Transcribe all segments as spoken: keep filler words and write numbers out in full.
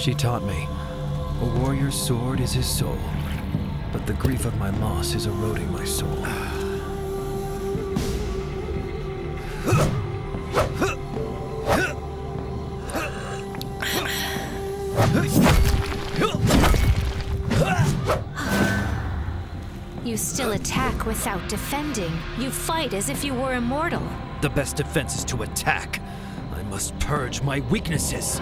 She taught me, a warrior's sword is his soul, but the grief of my loss is eroding my soul. You still attack without defending. You fight as if you were immortal. The best defense is to attack. I must purge my weaknesses.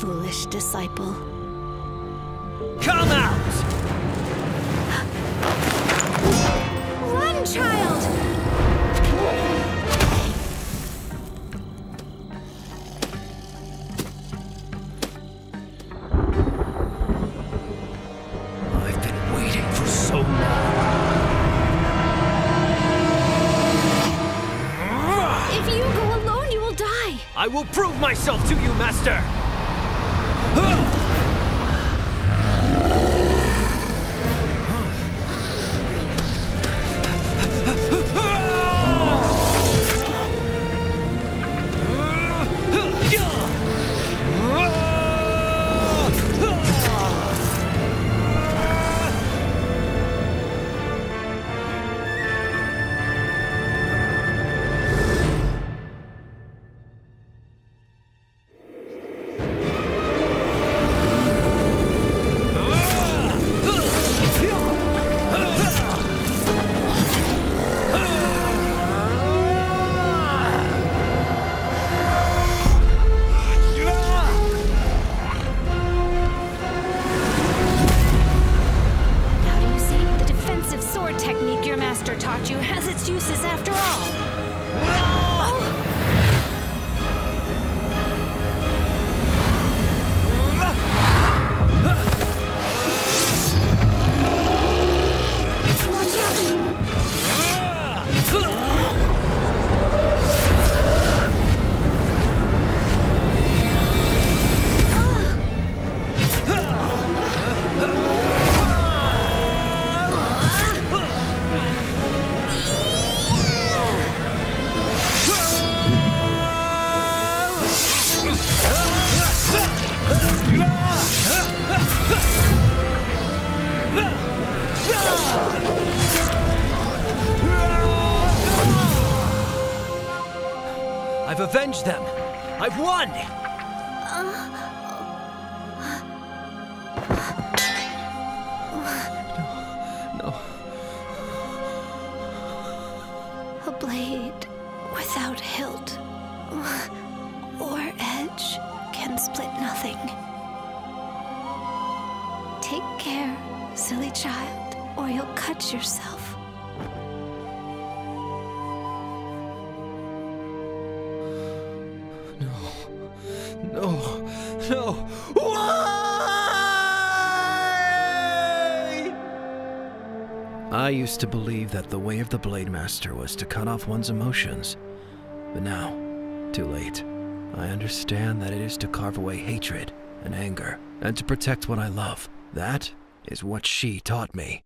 Foolish disciple. Come out! Run, child! I will prove myself to you, Master! I've avenged them! I've won! No, no. A blade without hilt or edge can split nothing. Take care, silly child, or you'll cut yourself. No, no, why? I used to believe that the way of the Blademaster was to cut off one's emotions. But now, too late. I understand that it is to carve away hatred and anger, and to protect what I love. That is what she taught me.